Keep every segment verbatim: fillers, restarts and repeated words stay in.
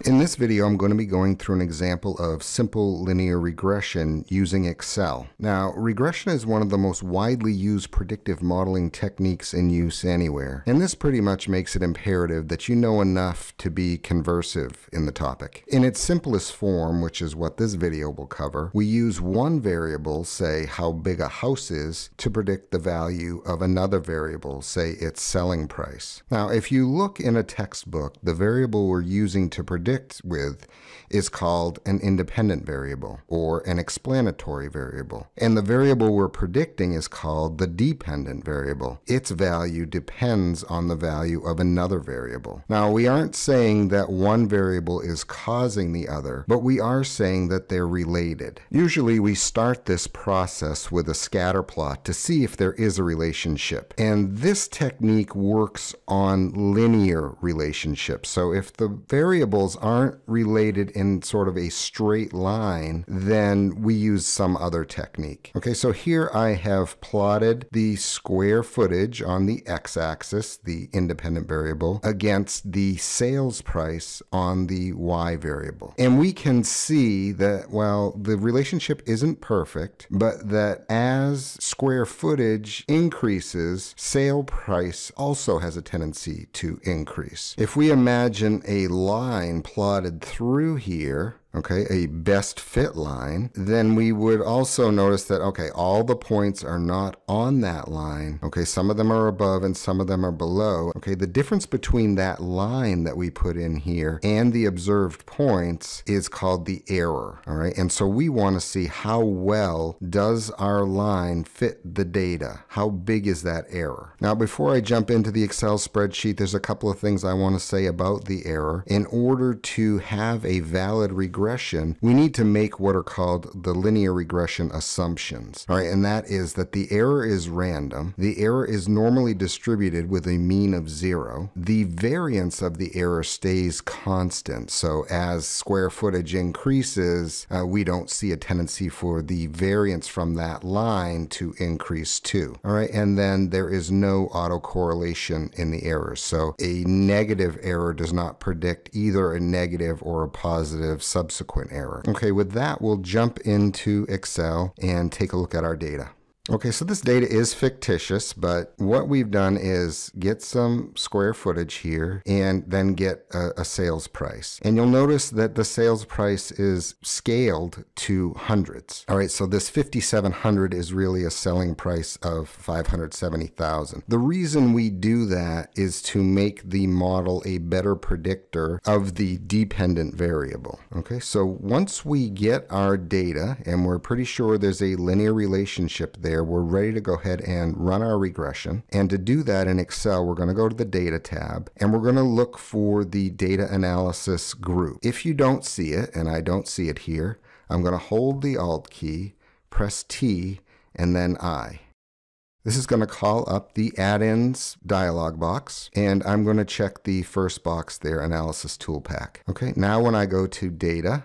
In this video, I'm going to be going through an example of simple linear regression using Excel. Now, regression is one of the most widely used predictive modeling techniques in use anywhere, and this pretty much makes it imperative that you know enough to be conversive in the topic. In its simplest form, which is what this video will cover, we use one variable, say how big a house is, to predict the value of another variable, say its selling price. Now, if you look in a textbook, the variable we're using to predict with is called an independent variable or an explanatory variable. And the variable we're predicting is called the dependent variable. Its value depends on the value of another variable. Now, we aren't saying that one variable is causing the other, but we are saying that they're related. Usually we start this process with a scatter plot to see if there is a relationship. And this technique works on linear relationships. So if the variables aren't related in sort of a straight line, then we use some other technique. Okay, so here I have plotted the square footage on the x-axis, the independent variable, against the sales price on the y variable. And we can see that, well, the relationship isn't perfect, but that as square footage increases, sale price also has a tendency to increase. If we imagine a line plotted through here, okay, a best fit line, then we would also notice that, okay, all the points are not on that line. Okay, some of them are above and some of them are below. Okay, the difference between that line that we put in here and the observed points is called the error, all right? And so we wanna see how well does our line fit the data? How big is that error? Now, before I jump into the Excel spreadsheet, there's a couple of things I wanna say about the error. In order to have a valid regression, we need to make what are called the linear regression assumptions. All right, and that is that the error is random, the error is normally distributed with a mean of zero, the variance of the error stays constant. So as square footage increases, uh, we don't see a tendency for the variance from that line to increase too. All right, and then there is no autocorrelation in the error. So a negative error does not predict either a negative or a positive substitute. Subsequent error. Okay, with that, we'll jump into Excel and take a look at our data. Okay, so this data is fictitious, but what we've done is get some square footage here and then get a, a sales price. And you'll notice that the sales price is scaled to hundreds. All right, so this fifty-seven hundred is really a selling price of five hundred seventy thousand. The reason we do that is to make the model a better predictor of the dependent variable. Okay, so once we get our data and we're pretty sure there's a linear relationship there, we're ready to go ahead and run our regression. And to do that in Excel, we're going to go to the Data tab and we're going to look for the Data Analysis group. If you don't see it, and I don't see it here, I'm going to hold the Alt key, press T, and then I. This is going to call up the add-ins dialog box, and I'm going to check the first box there, Analysis Toolpak. Okay, now when I go to Data,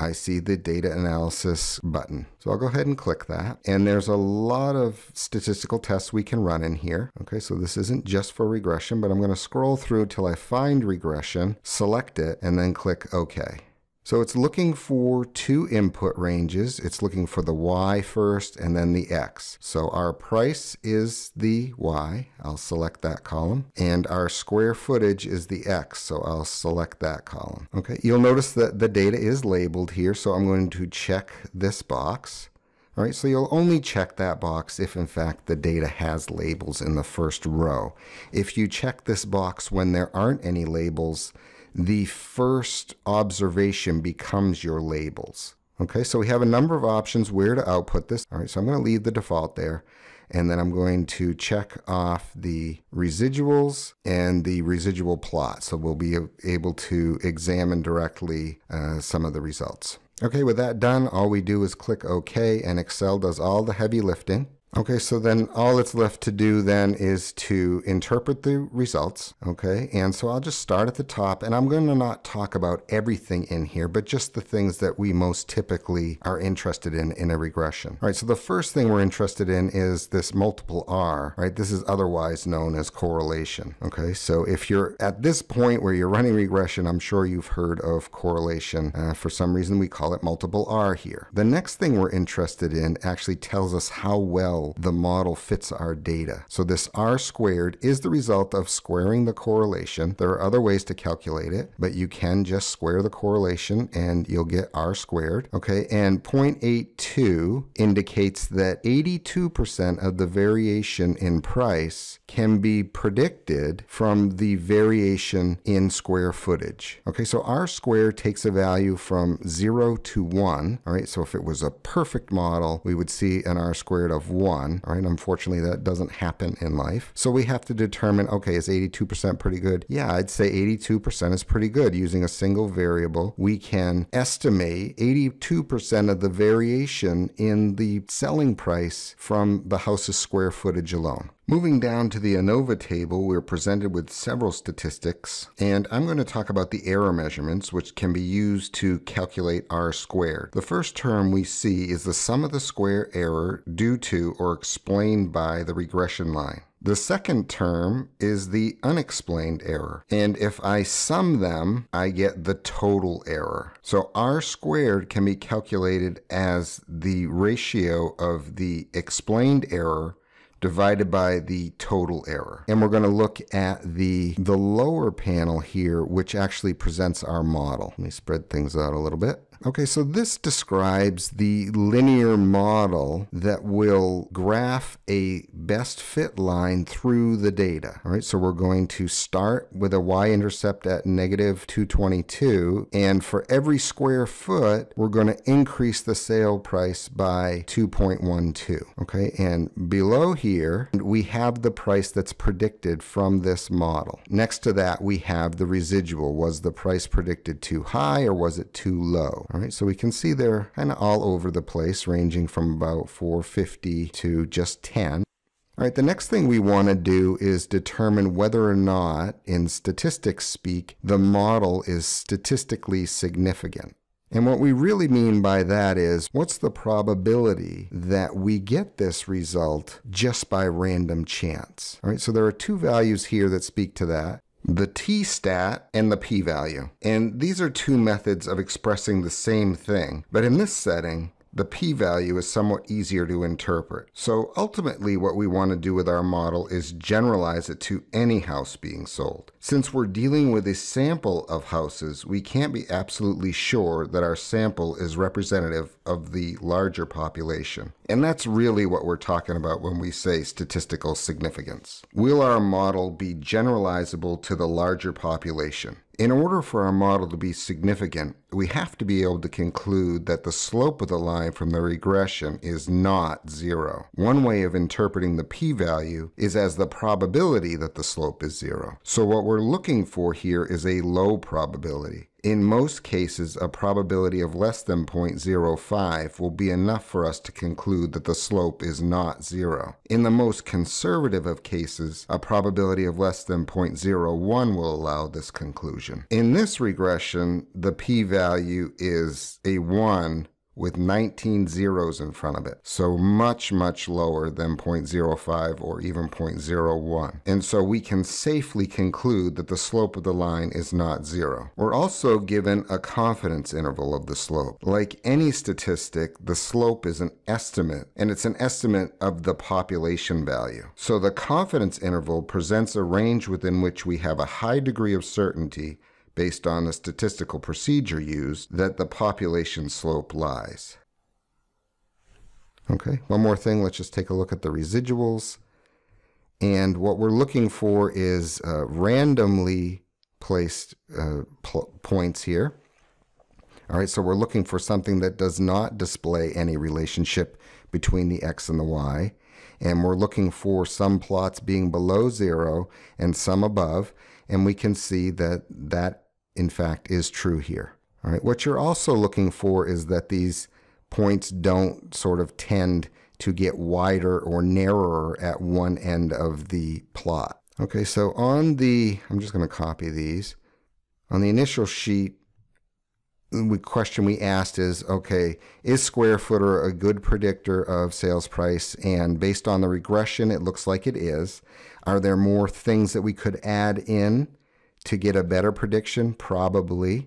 I see the Data Analysis button. So I'll go ahead and click that. And there's a lot of statistical tests we can run in here. Okay, so this isn't just for regression, but I'm going to scroll through till I find regression, select it, and then click OK. So it's looking for two input ranges. It's looking for the Y first and then the X. So our price is the Y. I'll select that column. And our square footage is the X. So I'll select that column. Okay, you'll notice that the data is labeled here. So I'm going to check this box. All right, so you'll only check that box if, in fact, the data has labels in the first row. If you check this box when there aren't any labels, the first observation becomes your labels. Okay, so we have a number of options where to output this. All right, so I'm going to leave the default there, and then I'm going to check off the residuals and the residual plot. So we'll be able to examine directly uh, some of the results. Okay, with that done, all we do is click OK, and Excel does all the heavy lifting. Okay, so then all that's left to do then is to interpret the results, okay? And so I'll just start at the top, and I'm going to not talk about everything in here, but just the things that we most typically are interested in in a regression. All right, so the first thing we're interested in is this multiple R, right? This is otherwise known as correlation, okay? So if you're at this point where you're running regression, I'm sure you've heard of correlation. Uh, for some reason, we call it multiple R here. The next thing we're interested in actually tells us how well the model fits our data. So this R squared is the result of squaring the correlation. There are other ways to calculate it, but you can just square the correlation and you'll get R squared. Okay, and zero point eight two indicates that eighty-two percent of the variation in price can be predicted from the variation in square footage. Okay, so R squared takes a value from zero to one. All right, so if it was a perfect model, we would see an R squared of one. One, all right? Unfortunately, that doesn't happen in life. So we have to determine, okay, is eighty-two percent pretty good? Yeah, I'd say eighty-two percent is pretty good. Using a single variable, we can estimate eighty-two percent of the variation in the selling price from the house's square footage alone. Moving down to the ANOVA table, we're presented with several statistics, and I'm going to talk about the error measurements, which can be used to calculate R squared. The first term we see is the sum of the square error due to or explained by the regression line. The second term is the unexplained error, and if I sum them, I get the total error. So R squared can be calculated as the ratio of the explained error divided by the total error. And we're going to look at the, the lower panel here, which actually presents our model. Let me spread things out a little bit. Okay, so this describes the linear model that will graph a best fit line through the data. All right, so we're going to start with a y-intercept at negative two twenty-two, and for every square foot, we're going to increase the sale price by two point one two. Okay, and below here, we have the price that's predicted from this model. Next to that, we have the residual. Was the price predicted too high or was it too low? All right, so we can see they're kind of all over the place, ranging from about four fifty to just ten. All right, the next thing we want to do is determine whether or not, in statistics speak, the model is statistically significant. And what we really mean by that is, what's the probability that we get this result just by random chance? All right, so there are two values here that speak to that. The t-stat and the p-value. And these are two methods of expressing the same thing. But in this setting, the p-value is somewhat easier to interpret. So ultimately what we want to do with our model is generalize it to any house being sold. Since we're dealing with a sample of houses, we can't be absolutely sure that our sample is representative of the larger population. And that's really what we're talking about when we say statistical significance. Will our model be generalizable to the larger population? In order for our model to be significant, we have to be able to conclude that the slope of the line from the regression is not zero. One way of interpreting the p-value is as the probability that the slope is zero. So what we're looking for here is a low probability. In most cases, a probability of less than zero point zero five will be enough for us to conclude that the slope is not zero. In the most conservative of cases, a probability of less than zero point zero one will allow this conclusion. In this regression, the p-value is a one with nineteen zeros in front of it. So much, much lower than zero point zero five or even zero point zero one. And so we can safely conclude that the slope of the line is not zero. We're also given a confidence interval of the slope. Like any statistic, the slope is an estimate, and it's an estimate of the population value. So the confidence interval presents a range within which we have a high degree of certainty based on the statistical procedure used, that the population slope lies. Okay, one more thing, let's just take a look at the residuals. And what we're looking for is uh, randomly placed uh, points here. All right, so we're looking for something that does not display any relationship between the x and the y. And we're looking for some plots being below zero and some above. And we can see that that, in fact, is true here. All right, what you're also looking for is that these points don't sort of tend to get wider or narrower at one end of the plot. Okay, so on the, I'm just going to copy these. On the initial sheet, the question we asked is, okay, is square footer a good predictor of sales price? And based on the regression, it looks like it is. Are there more things that we could add in to get a better prediction? Probably.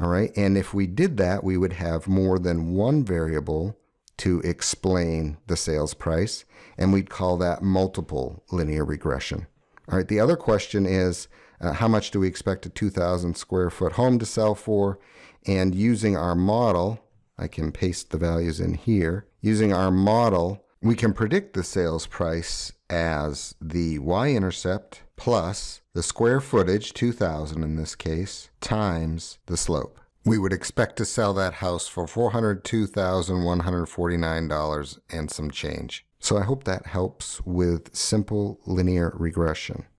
All right, and if we did that, we would have more than one variable to explain the sales price, and we'd call that multiple linear regression. All right, the other question is, uh, how much do we expect a two thousand square foot home to sell for? And using our model, I can paste the values in here. Using our model, we can predict the sales price as the y-intercept plus the square footage, two thousand in this case, times the slope. We would expect to sell that house for four hundred two thousand one hundred forty-nine dollars and some change. So I hope that helps with simple linear regression.